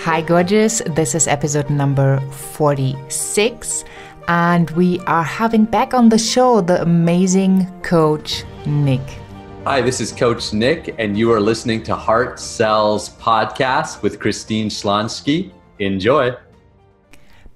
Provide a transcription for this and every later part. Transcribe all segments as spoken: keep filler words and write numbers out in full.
Hi, gorgeous. This is episode number forty-six, and we are having back on the show the amazing Coach Nick. Hi, this is Coach Nick, and you are listening to Heart Sells Podcast with Christine Schlonski. Enjoy.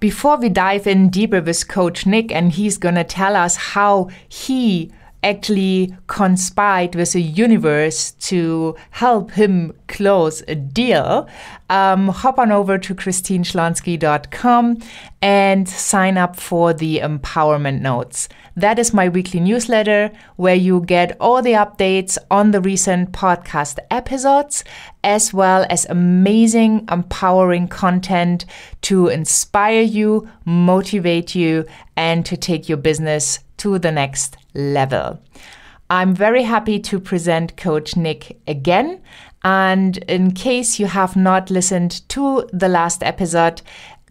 Before we dive in deeper with Coach Nick, and he's going to tell us how he actually conspired with the universe to help him close a deal, um, hop on over to christine schlonski dot com and sign up for the Empowerment Notes. That is my weekly newsletter where you get all the updates on the recent podcast episodes, as well as amazing, empowering content to inspire you, motivate you, and to take your business to the next level. I'm very happy to present Coach Nick again. And in case you have not listened to the last episode,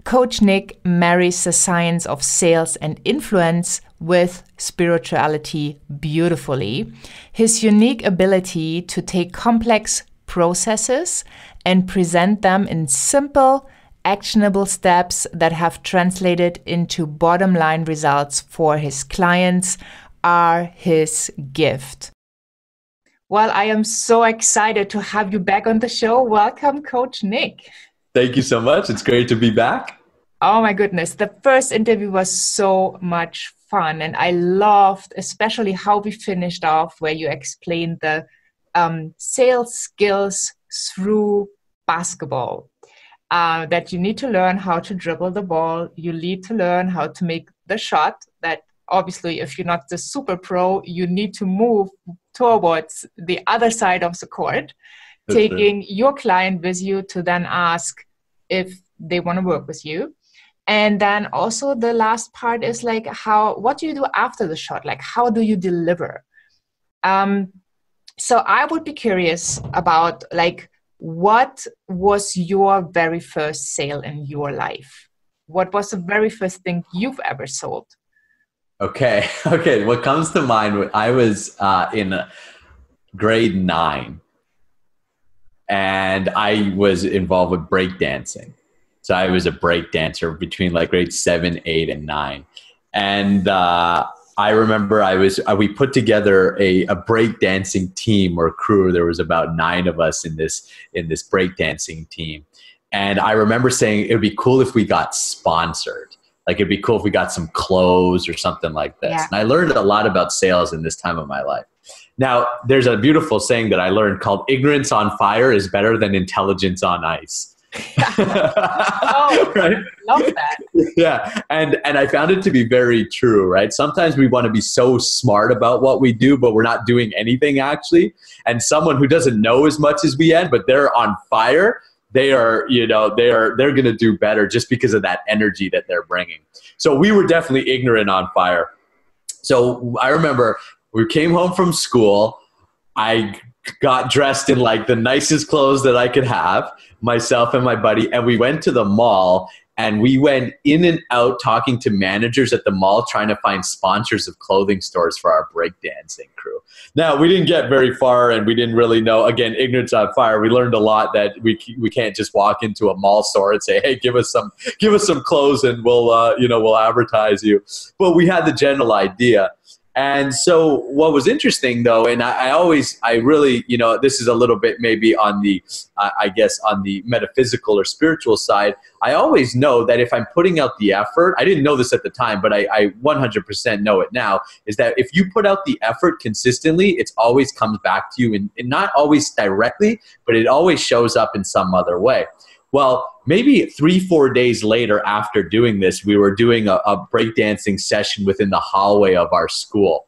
Coach Nick marries the science of sales and influence with spirituality beautifully. His unique ability to take complex processes and present them in simple, actionable steps that have translated into bottom line results for his clients are his gift. Well, I am so excited to have you back on the show. Welcome, Coach Nick. Thank you so much. It's great to be back. Oh my goodness. The first interview was so much fun, and I loved especially how we finished off where you explained the um, sales skills through basketball. Uh, that you need to learn how to dribble the ball. You need to learn how to make the shot. That obviously, if you're not the super pro, you need to move towards the other side of the court, That's taking it. Your client with you to then ask if they want to work with you. And then also the last part is like how, what do you do after the shot? Like, how do you deliver? Um, so I would be curious about like, what was your very first sale in your life? What was the very first thing you've ever sold? Okay. Okay. What comes to mind, I was uh, in grade nine and I was involved with breakdancing. So I was a breakdancer between like grade seven, eight, and nine. And uh, I remember I was, we put together a, a breakdancing team or crew. There was about nine of us in this, in this breakdancing team. And I remember saying, it would be cool if we got sponsored. Like, it'd be cool if we got some clothes or something like this. Yeah. And I learned a lot about sales in this time of my life. Now, there's a beautiful saying that I learned called ignorance on fire is better than intelligence on ice. Oh, right? Love that. Yeah. And and I found it to be very true, right? Sometimes we want to be so smart about what we do, but we're not doing anything actually. And someone who doesn't know as much as we end, but they're on fire, they are, you know, they are, they're going to do better just because of that energy that they're bringing. So we were definitely ignorant on fire. So I remember we came home from school. I got dressed in like the nicest clothes that I could have, myself and my buddy, and we went to the mall, and we went in and out talking to managers at the mall, trying to find sponsors of clothing stores for our breakdancing crew. Now, we didn't get very far, and we didn't really know, again, ignorance on fire. We learned a lot that we we can't just walk into a mall store and say, hey, give us some give us some clothes and we'll uh, you know, we'll advertise you. But we had the general idea. And so what was interesting, though, and I, I always, I really, you know, this is a little bit maybe on the, uh, I guess, on the metaphysical or spiritual side, I always know that if I'm putting out the effort, I didn't know this at the time, but I, I one hundred percent know it now, is that if you put out the effort consistently, it always comes back to you, and, and not always directly, but it always shows up in some other way. Well, maybe three, four days later after doing this, we were doing a, a breakdancing session within the hallway of our school.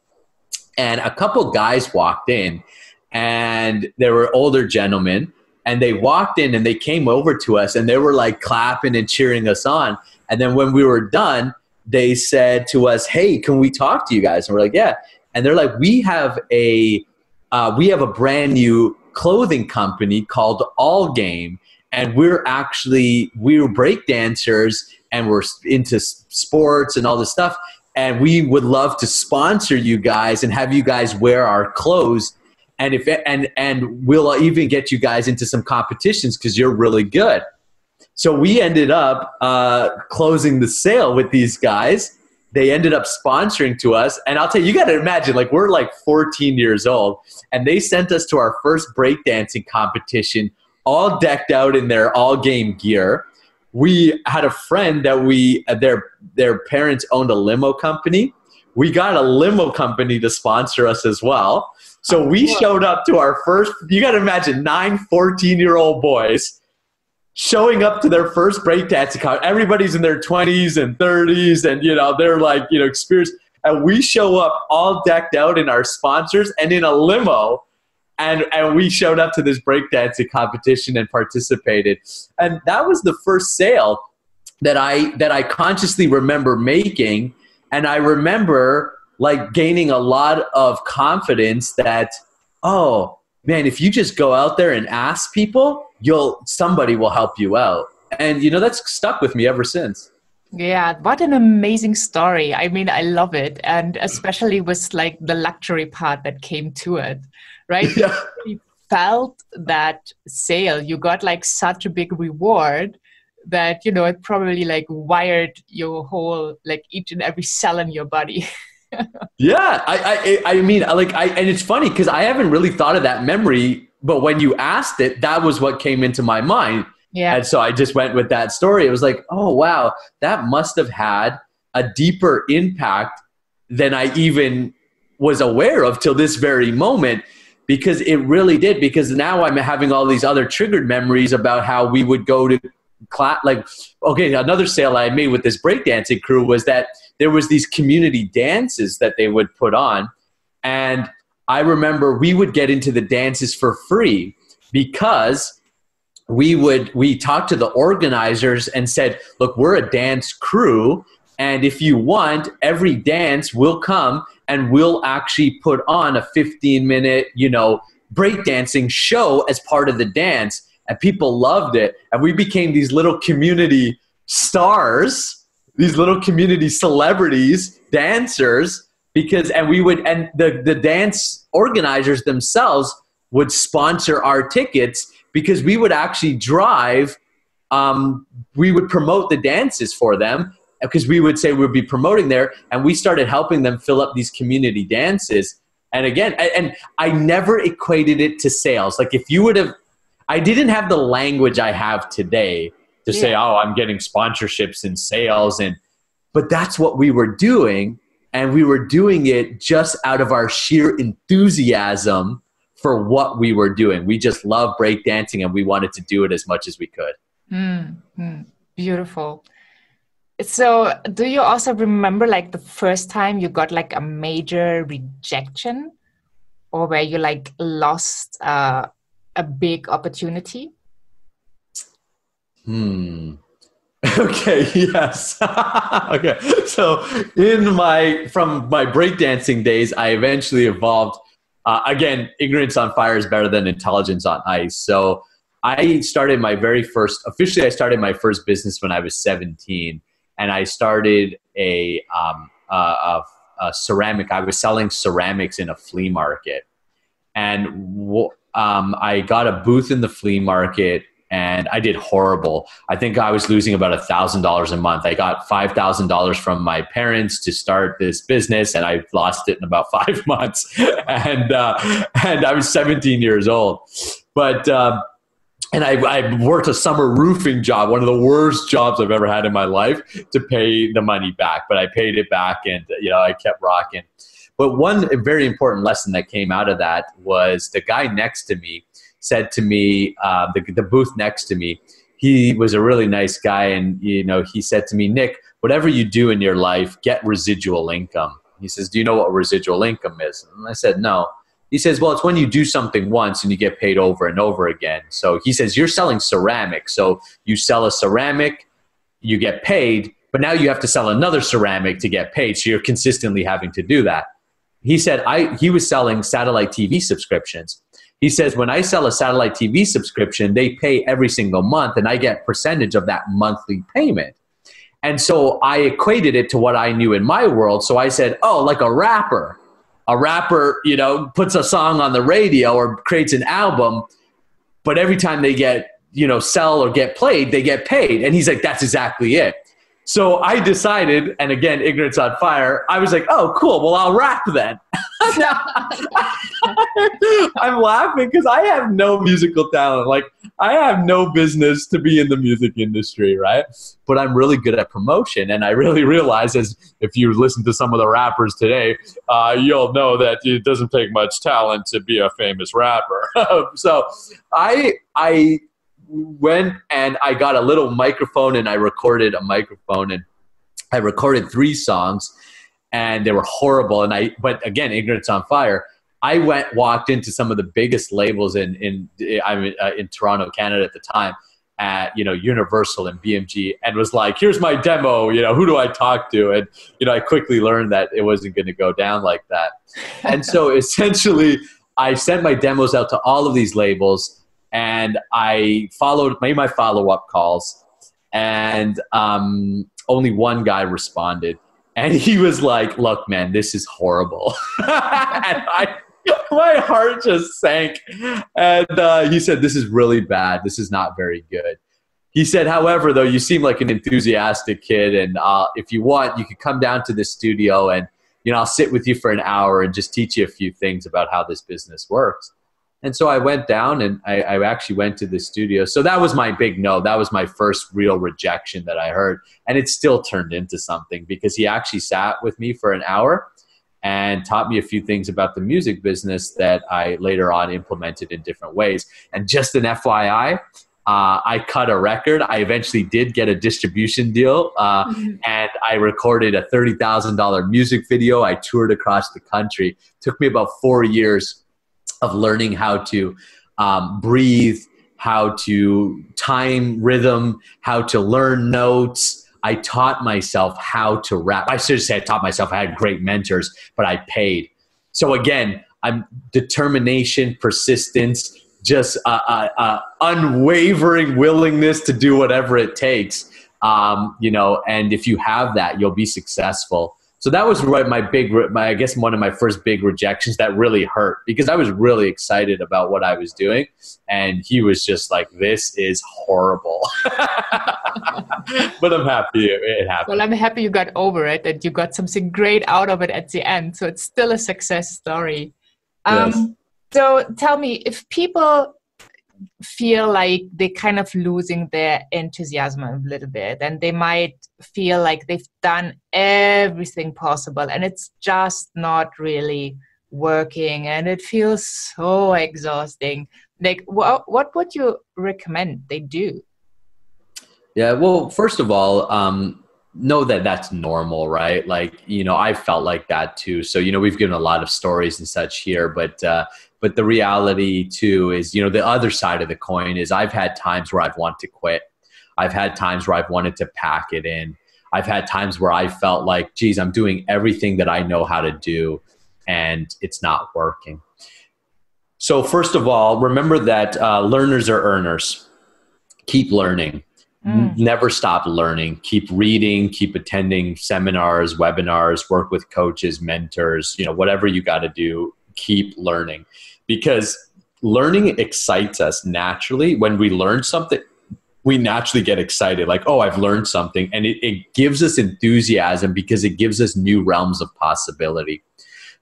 And a couple guys walked in, and they were older gentlemen, and they walked in and they came over to us, and they were like clapping and cheering us on. And then when we were done, they said to us, hey, can we talk to you guys? And we're like, yeah. And they're like, we have a, uh, we have a brand new clothing company called All Game. And we're actually, we were break dancers and we're into sports and all this stuff. And we would love to sponsor you guys and have you guys wear our clothes. and if and and we'll even get you guys into some competitions because you're really good. So we ended up uh, closing the sale with these guys. They ended up sponsoring to us, and I'll tell you, you got to imagine, like we're like fourteen years old, and they sent us to our first breakdancing competition, all decked out in their all game gear. We had a friend that we their their parents owned a limo company. We got a limo company to sponsor us as well. So we showed up to our first, you got to imagine, nine fourteen-year-old boys showing up to their first breakdancing competition. Everybody's in their twenties and thirties and, you know, they're like, you know, experienced. And we show up all decked out in our sponsors and in a limo. And, and we showed up to this breakdancing competition and participated. And that was the first sale that I that I consciously remember making. And I remember like gaining a lot of confidence that, oh, man, if you just go out there and ask people, you'll somebody will help you out. And, you know, that's stuck with me ever since. Yeah, what an amazing story. I mean, I love it. And especially with like the luxury part that came to it, right? Yeah. You felt that sale, you got like such a big reward that, you know, it probably like wired your whole, like each and every cell in your body. Yeah, I, I I mean, like, I and it's funny because I haven't really thought of that memory, but when you asked it, that was what came into my mind. Yeah. And so I just went with that story. It was like, oh, wow, that must have had a deeper impact than I even was aware of till this very moment, because it really did. Because now I'm having all these other triggered memories about how we would go to class. Like, okay, another sale I made with this breakdancing crew was that there was these community dances that they would put on. And I remember we would get into the dances for free because we would, we talked to the organizers and said, look, we're a dance crew. And if you want, every dance will come and we'll actually put on a fifteen minute, you know, breakdancing show as part of the dance. And people loved it. And we became these little community stars, these little community celebrities, dancers, because, and we would, and the, the dance organizers themselves would sponsor our tickets, because we would actually drive, um, we would promote the dances for them, because we would say we'd be promoting there, and we started helping them fill up these community dances. And again, and, and I never equated it to sales. Like if you would have, I didn't have the language I have today to yeah. say, oh, I'm getting sponsorships and sales, and but that's what we were doing, and we were doing it just out of our sheer enthusiasm for what we were doing. We just love breakdancing and we wanted to do it as much as we could. Mm-hmm. Beautiful. So do you also remember like the first time you got like a major rejection, or where you like lost uh, a big opportunity? Hmm. Okay. Yes. Okay. So in my, from my breakdancing days, I eventually evolved. Uh, again, ignorance on fire is better than intelligence on ice. So I started my very first, officially I started my first business when I was seventeen, and I started a, um, a, a, a ceramic, I was selling ceramics in a flea market. And um, I got a booth in the flea market and I did horrible. I think I was losing about a thousand dollars a month. I got five thousand dollars from my parents to start this business, and I lost it in about five months. And uh, and I was seventeen years old. But uh, and I, I worked a summer roofing job, one of the worst jobs I've ever had in my life, to pay the money back. But I paid it back, and you know I kept rocking. But one very important lesson that came out of that was the guy next to me said to me, uh, the, the booth next to me, he was a really nice guy. And, you know, he said to me, Nick, whatever you do in your life, get residual income. He says, do you know what residual income is? And I said, no. He says, well, it's when you do something once and you get paid over and over again. So he says, you're selling ceramic. So you sell a ceramic, you get paid, but now you have to sell another ceramic to get paid. So you're consistently having to do that. He said, I, he was selling satellite T V subscriptions. He says, when I sell a satellite T V subscription, they pay every single month and I get percentage of that monthly payment. And so I equated it to what I knew in my world. So I said, oh, like a rapper. a rapper, you know, puts a song on the radio or creates an album, but every time they get, you know, sell or get played, they get paid. And he's like, that's exactly it. So I decided, and again, ignorance on fire, I was like, oh, cool. Well, I'll rap then. Now, I'm laughing because I have no musical talent. Like, I have no business to be in the music industry, right? But I'm really good at promotion. And I really realize, as if you listen to some of the rappers today, uh, you'll know that it doesn't take much talent to be a famous rapper. So I, I, went and I got a little microphone and I recorded a microphone and I recorded three songs and they were horrible. And I, but again, ignorance on fire. I went, walked into some of the biggest labels in, in, I mean, uh, in Toronto, Canada at the time at, you know, Universal and B M G, and was like, here's my demo, you know, who do I talk to? And, you know, I quickly learned that it wasn't going to go down like that. And so essentially I sent my demos out to all of these labels. And I followed, made my follow-up calls, and um, only one guy responded. And he was like, look, man, this is horrible. And I, my heart just sank. And uh, he said, this is really bad. This is not very good. He said, however, though, you seem like an enthusiastic kid. And uh, if you want, you could come down to the studio and, you know, I'll sit with you for an hour and just teach you a few things about how this business works. And so I went down and I, I actually went to the studio. So that was my big no. That was my first real rejection that I heard. And it still turned into something because he actually sat with me for an hour and taught me a few things about the music business that I later on implemented in different ways. And just an F Y I, uh, I cut a record. I eventually did get a distribution deal uh, mm-hmm. and I recorded a thirty thousand dollars music video. I toured across the country. It took me about four years of learning how to um, breathe, how to time rhythm, how to learn notes. I taught myself how to rap. I should say I taught myself. I had great mentors, but I paid. So again, I'm determination, persistence, just a, a, a unwavering willingness to do whatever it takes. Um, you know, and if you have that, you'll be successful. So that was my big, my, I guess one of my first big rejections that really hurt because I was really excited about what I was doing. And he was just like, this is horrible. But I'm happy it happened. Well, I'm happy you got over it and you got something great out of it at the end. So it's still a success story. Um, yes. So tell me, if people feel like they're kind of losing their enthusiasm a little bit and they might feel like they've done everything possible and it's just not really working and it feels so exhausting, like wh- what would you recommend they do? Yeah, well, first of all, um know that that's normal, right? Like, you know, I felt like that too. So, you know, we've given a lot of stories and such here, but uh but the reality too is, you know, the other side of the coin is I've had times where I've wanted to quit. I've had times where I've wanted to pack it in. I've had times where I felt like, geez, I'm doing everything that I know how to do and it's not working. So first of all, remember that uh, learners are earners. Keep learning. Mm. Never stop learning. Keep reading, keep attending seminars, webinars, work with coaches, mentors, you know, whatever you got to do. Keep learning, because learning excites us naturally. When we learn something, we naturally get excited, like, oh, I've learned something. And it, it gives us enthusiasm because it gives us new realms of possibility.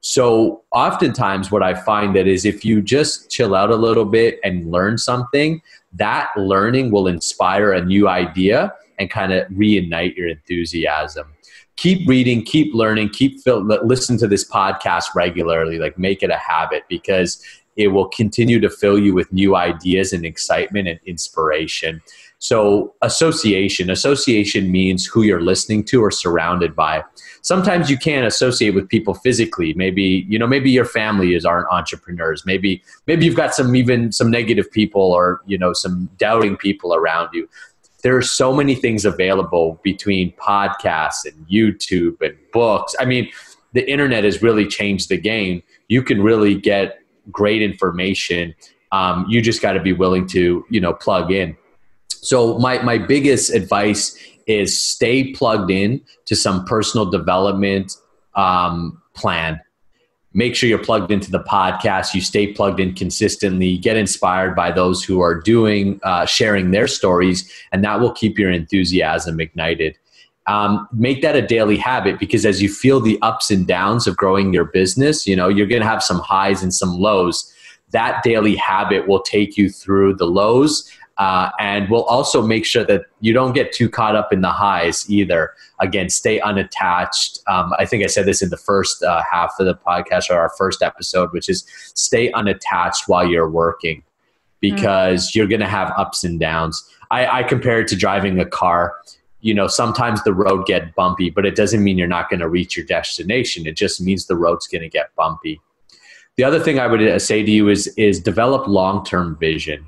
So oftentimes what I find that is if you just chill out a little bit and learn something, that learning will inspire a new idea and kind of reignite your enthusiasm. Keep reading, keep learning, keep fil- listen to this podcast regularly, like make it a habit, because it will continue to fill you with new ideas and excitement and inspiration. So association, association means who you're listening to or surrounded by. Sometimes you can't associate with people physically. Maybe, you know, maybe your family is aren't entrepreneurs. Maybe, maybe you've got some, even some negative people or, you know, some doubting people around you. There are so many things available between podcasts and YouTube and books. I mean, the internet has really changed the game. You can really get great information. Um, you just got to be willing to, you know, plug in. So my, my biggest advice is stay plugged in to some personal development um, plan. make sure you're plugged into the podcast. You stay plugged in consistently, get inspired by those who are doing, uh, sharing their stories, and that will keep your enthusiasm ignited. Um, make that a daily habit, because as you feel the ups and downs of growing your business, you know, you're going to have some highs and some lows. That daily habit will take you through the lows, uh, and will also make sure that you don't get too caught up in the highs either. Again, stay unattached. Um, I think I said this in the first uh, half of the podcast, or our first episode, which is stay unattached while you're working, because mm-hmm. you're going to have ups and downs. I, I compare it to driving a car. You know, sometimes the road get bumpy, but it doesn't mean you're not going to reach your destination. It just means the road's going to get bumpy. The other thing I would say to you is, is develop long-term vision.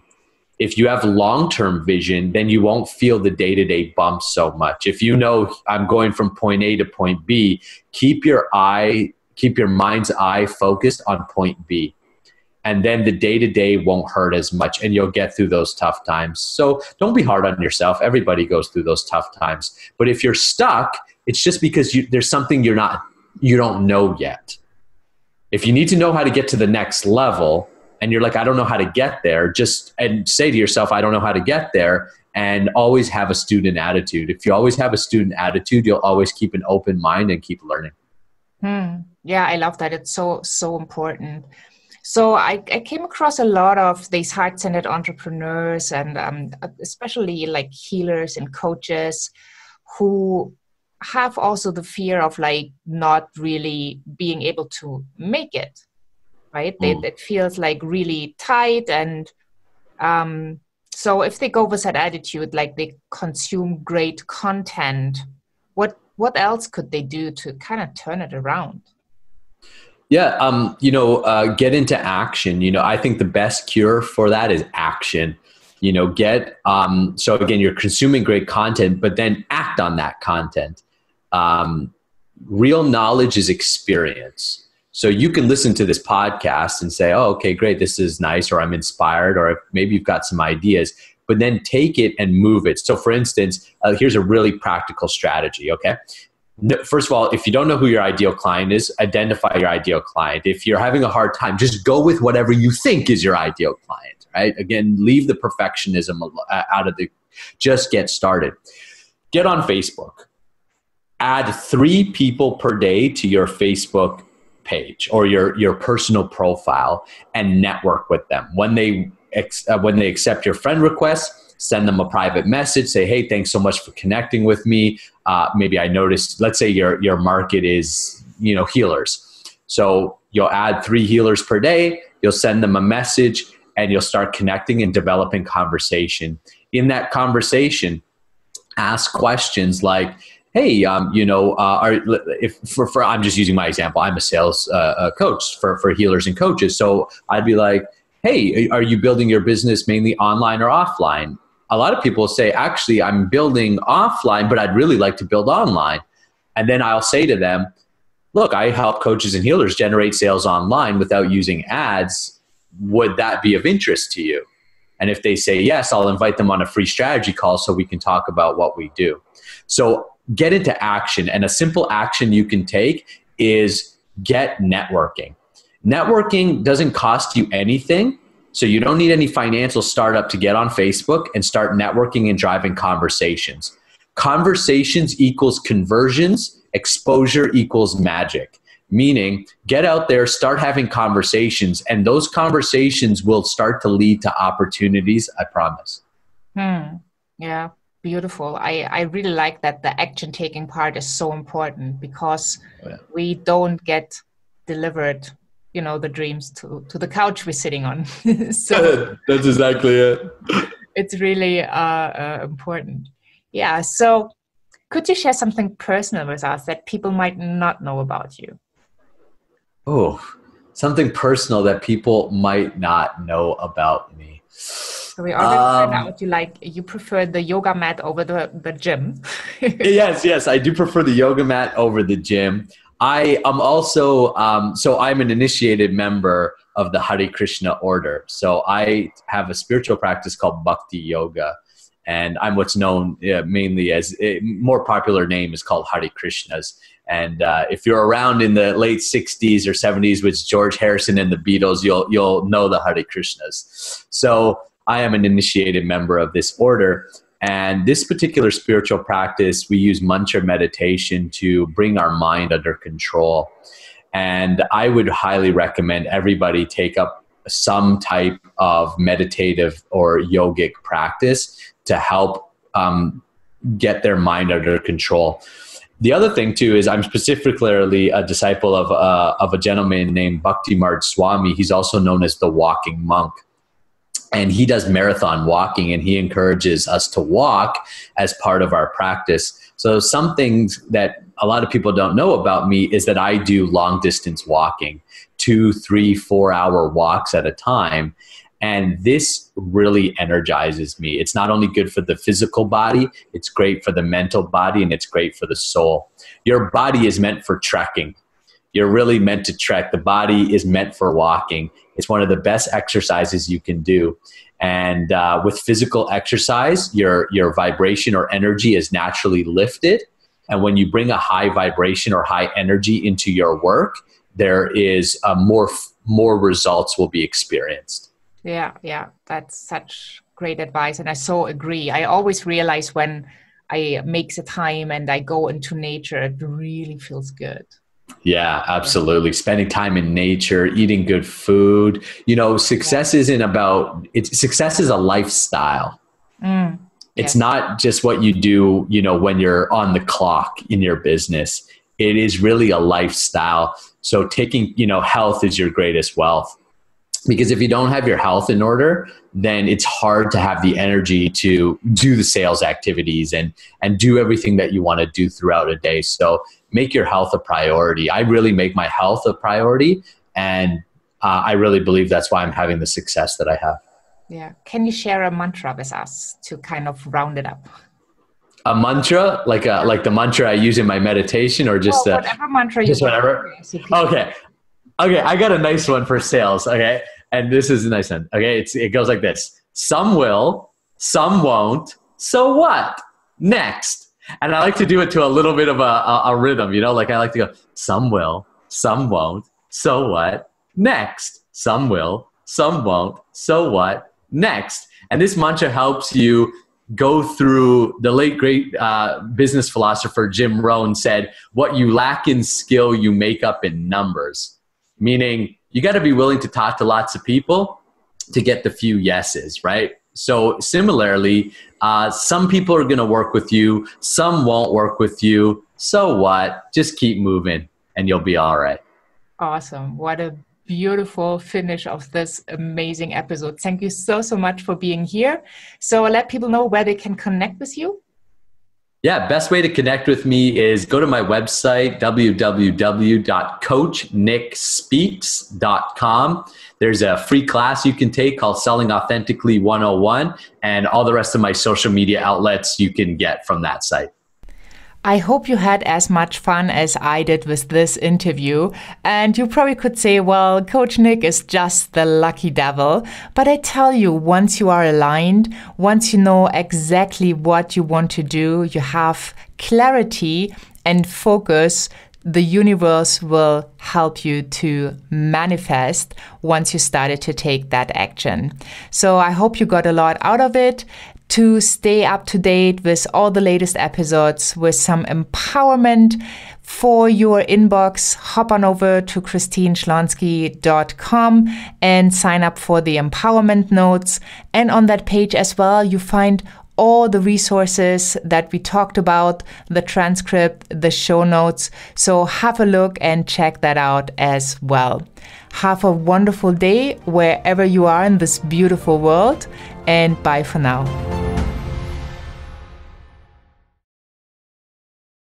If you have long-term vision, then you won't feel the day-to-day bumps so much. If you know, I'm going from point A to point B, keep your eye, keep your mind's eye focused on point B. And then the day-to-day won't hurt as much, and you'll get through those tough times. So don't be hard on yourself. Everybody goes through those tough times. But if you're stuck, it's just because you, there's something you're not, you don't know yet. If you need to know how to get to the next level, and you're like, I don't know how to get there, just and say to yourself, I don't know how to get there, and always have a student attitude. If you always have a student attitude, you'll always keep an open mind and keep learning. Hmm. Yeah, I love that. It's so, so important. So I, I came across a lot of these heart-centered entrepreneurs, and um, especially like healers and coaches who have also the fear of like not really being able to make it, right? They, it feels like really tight. And um, so if they go with that attitude, like they consume great content, what what else could they do to kind of turn it around? Yeah, um, you know, uh, get into action. You know, I think the best cure for that is action. You know, get, um, so again, you're consuming great content, but then act on that content. Um, real knowledge is experience. So you can listen to this podcast and say, oh, okay, great, this is nice, or I'm inspired, or maybe you've got some ideas, but then take it and move it. So for instance, uh, here's a really practical strategy, okay? First of all, if you don't know who your ideal client is, identify your ideal client. If you're having a hard time, just go with whatever you think is your ideal client, right? Again, leave the perfectionism out of the, just get started. Get on Facebook. Add three people per day to your Facebook page or your, your personal profile and network with them. When they, uh, when they accept your friend request, send them a private message, say, hey, thanks so much for connecting with me. Uh, maybe I noticed, let's say your, your market is, you know, healers. So you'll add three healers per day, you'll send them a message, and you'll start connecting and developing conversation. In that conversation, ask questions like, hey, um, you know, uh, are, if for, for, I'm just using my example, I'm a sales uh, coach for, for healers and coaches. So I'd be like, hey, are you building your business mainly online or offline? A lot of people say, actually, I'm building offline, but I'd really like to build online. And then I'll say to them, look, I help coaches and healers generate sales online without using ads. Would that be of interest to you? And if they say yes, I'll invite them on a free strategy call so we can talk about what we do. So get into action. And a simple action you can take is get networking. Networking doesn't cost you anything. So you don't need any financial startup to get on Facebook and start networking and driving conversations. Conversations equals conversions, exposure equals magic. Meaning, get out there, start having conversations, and those conversations will start to lead to opportunities, I promise. Hmm. Yeah, beautiful. I, I really like that the action-taking part is so important, because oh, yeah. we don't get delivered, you know, the dreams to, to the couch we're sitting on. So that's exactly it. It's really uh, uh, important. Yeah. So could you share something personal with us that people might not know about you? Oh, something personal that people might not know about me. So we already um, found out you like, you prefer the yoga mat over the, the gym. yes, yes. I do prefer the yoga mat over the gym. I am also, um, so I'm an initiated member of the Hare Krishna order. So I have a spiritual practice called Bhakti Yoga. And I'm what's known uh, mainly as, a more popular name is called Hare Krishnas. And uh, if you're around in the late sixties or seventies with George Harrison and the Beatles, you'll you'll know the Hare Krishnas. So I am an initiated member of this order. And this particular spiritual practice, we use mantra meditation to bring our mind under control. And I would highly recommend everybody take up some type of meditative or yogic practice to help um, get their mind under control. The other thing too is I'm specifically a disciple of uh, of a gentleman named Bhakti Mardh Swami. He's also known as the walking monk. And he does marathon walking, and he encourages us to walk as part of our practice. So some things that a lot of people don't know about me is that I do long distance walking, two, three, four hour walks at a time. And this really energizes me. It's not only good for the physical body, it's great for the mental body, and it's great for the soul. Your body is meant for trekking. You're really meant to trek. The body is meant for walking. It's one of the best exercises you can do. And uh, with physical exercise, your, your vibration or energy is naturally lifted. And when you bring a high vibration or high energy into your work, there is a more, more results will be experienced. Yeah, yeah. That's such great advice. And I so agree. I always realize when I make the time and I go into nature, it really feels good. Yeah, absolutely. Spending time in nature, eating good food. You know, success yeah. isn't about, it's, success is a lifestyle. Mm, it's yes. not just what you do, you know, when you're on the clock in your business. It is really a lifestyle. So taking, you know, health is your greatest wealth. Because if you don't have your health in order, then it's hard to have the energy to do the sales activities and, and do everything that you want to do throughout a day. So make your health a priority. I really make my health a priority. And uh, I really believe that's why I'm having the success that I have. Yeah. Can you share a mantra with us to kind of round it up? A mantra, like a, like the mantra I use in my meditation, or just oh, whatever a, mantra you just whatever. Okay. Okay. I got a nice one for sales. Okay. And this is a nice one. Okay. It's, it goes like this. Some will, some won't. So what? Next. And I like to do it to a little bit of a, a, a rhythm, you know, like I like to go, some will, some won't, so what? Next. Some will, some won't, so what? Next. And this mantra helps you go through, the late great uh, business philosopher Jim Rohn said, what you lack in skill, you make up in numbers. Meaning you got to be willing to talk to lots of people to get the few yeses, right? So similarly, uh, some people are going to work with you. Some won't work with you. So what? Just keep moving and you'll be all right. Awesome. What a beautiful finish of this amazing episode. Thank you so, so much for being here. So let people know where they can connect with you. Yeah, best way to connect with me is go to my website, w w w dot coach nick speaks dot com. There's a free class you can take called Selling Authentically one oh one, and all the rest of my social media outlets you can get from that site. I hope you had as much fun as I did with this interview. And you probably could say, well, Coach Nick is just the lucky devil. But I tell you, once you are aligned, once you know exactly what you want to do, you have clarity and focus, the universe will help you to manifest once you started to take that action. So I hope you got a lot out of it. To stay up to date with all the latest episodes with some empowerment for your inbox, hop on over to christine schlonski dot com and sign up for the empowerment notes. And on that page as well, you find all the resources that we talked about, the transcript, the show notes. So have a look and check that out as well. Have a wonderful day wherever you are in this beautiful world, and bye for now.